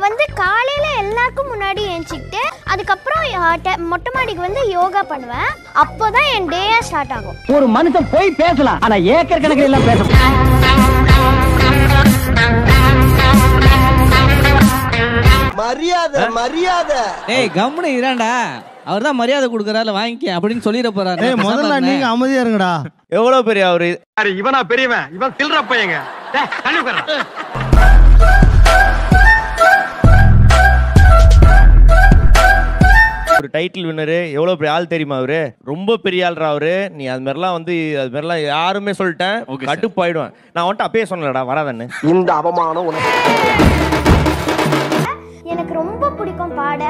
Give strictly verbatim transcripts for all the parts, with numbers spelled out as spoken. நான் வந்து காலையில எல்லாருக்கும் முன்னாடி ஏஞ்சிட்டு அதுக்கு அப்புறம் மொட்டை மாடிக்கு வந்து யோகா பண்ணுவேன். அப்போதான் என் டேயா ஸ்டார்ட் ஆகும். ஒரு மனுஷன் போய் பேசலாம், ஆனா ஏக்கர் கணக்கில் எல்லாம் பேசலாம். மரியாதை மரியாதை டேய் கம்முனு இராண்டா. அவர்தான் மரியாதை கொடுக்கறாரு, வாங்கிக்க அப்படின்னு சொல்லிட போறாரு. டேய் முதல்ல நீங்க அமைதியா இருங்கடா. எவ்வளவு பெரிய அவரு, இவனா பெரியவன், இவன் சில்ற பையங்க. டேய் தள்ளி போறா. ஒரு டைட்டில் வின்னரு, எவ்வளோ பெரிய ஆள் தெரியுமா அவரு, ரொம்ப பெரிய ஆள்ரா அவரு. நீ அது மாதிரிலாம் வந்து அது மாதிரிலாம் யாருமே சொல்லிட்டேன் கட்டுப்பாயிடுவேன். நான் வந்துட்டு அப்பயே சொன்னேன்டா வராதன்னு. இந்த அவமானம் எனக்கு ரொம்ப பிடிக்கும். பாட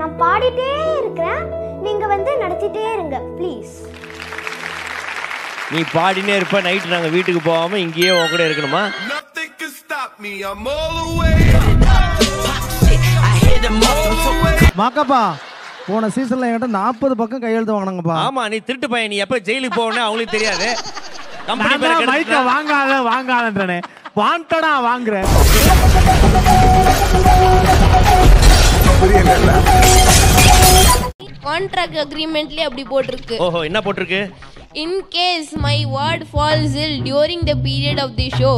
நான் பாடிட்டே இருக்கிறேன், நீங்க வந்து நடத்திட்டே இருங்க ப்ளீஸ். நீ பாடினே இருப்ப, நைட் நாங்கள் வீட்டுக்கு போகாம இங்கேயே கூட இருக்கணுமா? மாக்கப்பா போன சீசன்ல என்கிட்ட நாற்பது பக்கம் கையெழுத்து வாங்கினாங்கப்பா. ஆமா நீ திருட்டு பையன், நீ எப்ப ஜெயிலுக்கு போகணும் அவங்களுக்கு தெரியாது. வாங்காத வாங்காதே வாண்டடா வாங்குற கான்ட்ராக்ட் அக்ரிமெண்ட்லயே அப்படி போட்டிருக்கு. ஓஹோ என்ன போட்டிருக்கு? In case my word falls ill during the period of the show,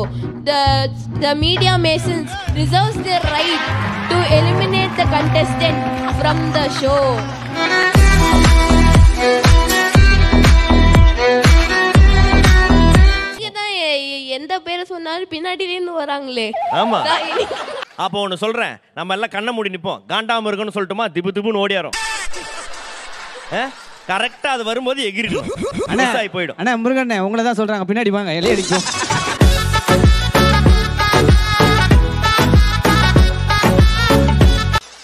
the the media masons reserves their right to eliminate the contestant from the show. இத எந்த பேரை சொன்னாலும் பின்னாடில இருந்து வராங்களே. ஆமா அப்ப ஒன்னு சொல்றேன், நம்ம எல்லாம் கண்ண மூடி நிப்போம். காண்டாம இருக்குன்னு சொல்லிட்டுமா திபு திபுன்னு ஓடியாரோம். ஹ கரெக்டா அது வரும்போது எகிரிடும், மிஸ் போயிடும். அண்ணா முருகண்ணே உங்களை தான் சொல்றாங்க, பின்னாடி வாங்க இலைய அடிக்கும்.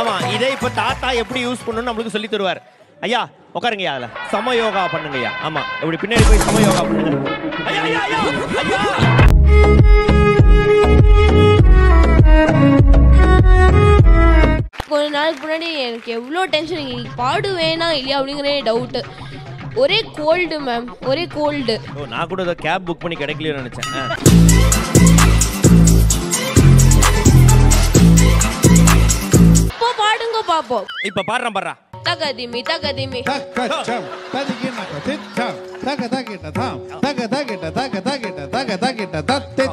ஆமா இதை இப்ப தாத்தா எப்படி யூஸ் பண்ணணும்னு நம்மளுக்கு சொல்லி தருவார். ஐயா உட்காருங்கய்யா, அதுல சமயோகா பண்ணுங்கய்யா. ஆமா இப்படி பின்னாடி போய் சமயோகா பண்ணுங்க. கொஞ்ச நாளுக்கு முன்னாடி எனக்கு எவ்வளோ டென்ஷன், இன்னைக்கு பாடுவேனா இல்லையா அப்படிங்கிற டவுட்டு. ஒரே கோல்டு மேம், ஒரே கோல்டு. நான் கூட கேப் புக் பண்ணி கிடைக்கல நினைச்சேன். இப்போ பாடுங்க பாப்போம். இப்போ பாடுறேன் பாடுறா. தகதிமி தகதிமி தகச்சம் ததிகின ததம் தக தகிட தம் தக தகிட தக தகிட தக தகிட தத்தம்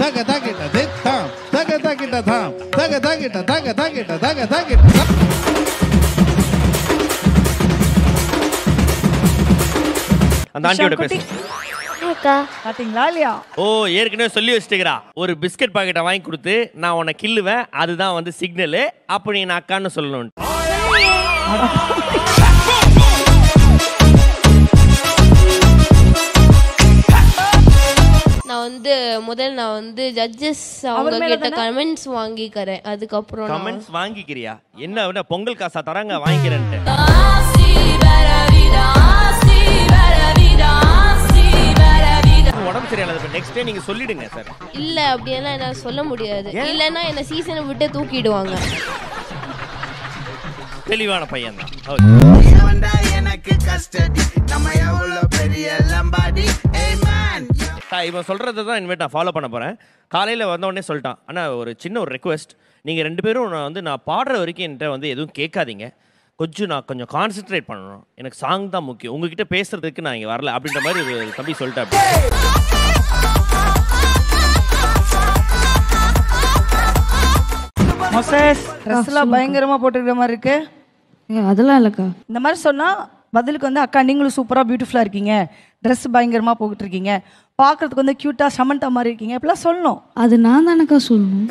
தக தகிட தத்தம் தக தகிட தம் தக தகிட தக தகிட தக தகிட. அந்த ஆண்டியோட பேசு அக்கா. பாத்தீங்களா இல்லையா? ஓ ஏற்கனவே சொல்லி வச்சிட்டீங்கடா. ஒரு பிஸ்கட் பாக்கெட்டை வாங்கி கொடுத்து நான் உன்னை கிள்ளுவேன், அதுதான் வந்து சிக்னல். அப்ப நீ நான் அக்கான்னு சொல்லணும். நான் வந்து முதல்ல நான் வந்து ஜட்ஜஸ் அவங்க கிட்ட கமெண்ட்ஸ் வாங்கிக்கிறேன். அதுக்கப்புறம் கமெண்ட்ஸ் வாங்கிக்கிறியா என்ன? பொங்கல் காசா தராங்க வாங்கிக்கிறேன்ட்டு. உடம்பு சரியானது நெக்ஸ்ட் டே நீங்க சொல்லிடுங்க சார். இல்ல அப்படியெல்லாம் என்ன சொல்ல முடியாது, இல்லைன்னா என்ன சீசனை விட்டு தூக்கிடுவாங்க. தெளிவான பையன் தான் இவன். சொல்றது தான் இனிமேல் நான் ஃபாலோ பண்ண போகிறேன். காலையில் வந்தோடனே சொல்லிட்டான். ஆனால் ஒரு சின்ன ஒரு ரெக்வெஸ்ட், நீங்கள் ரெண்டு பேரும் நான் வந்து நான் பாடுற வரைக்கும் என்கிட்ட வந்து எதுவும் கேட்காதீங்க. கொஞ்சம் நான் கொஞ்சம் கான்சென்ட்ரேட் பண்ணணும், எனக்கு சாங் தான் முக்கியம். உங்ககிட்ட பேசுறதுக்கு நான் இங்கே வரல அப்படின்ற மாதிரி ஒரு தம்பி சொல்லிட்டேன். மொசஸ் ட்ரெஸ்லாம் பயங்கரமா போட்டுக்கிற மாதிரி இருக்கு. அதெல்லாம் இல்லைக்கா. இந்த மாதிரி சொன்னால் பதிலுக்கு வந்து அக்கா நீங்களும் சூப்பராக பியூட்டிஃபுல்லாக இருக்கீங்க, ட்ரெஸ் பயங்கரமாக போட்டுட்டு இருக்கீங்க, பார்க்குறதுக்கு வந்து க்யூட்டாக சமண்டா மாதிரி இருக்கீங்க இப்படிலாம் சொல்லணும். அது நான் தானக்கா சொல்லணும்.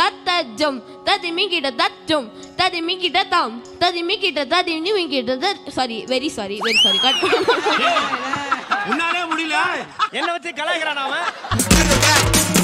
தத்தஜம் தத்தி மீங்கிட்ட தத்தும் Tadimi kita tam, tadimi kita tadini wing kita tad. Sorry, very sorry, very sorry. Cut. Unna ne mudi le. Yenna vachhi kala kira naam.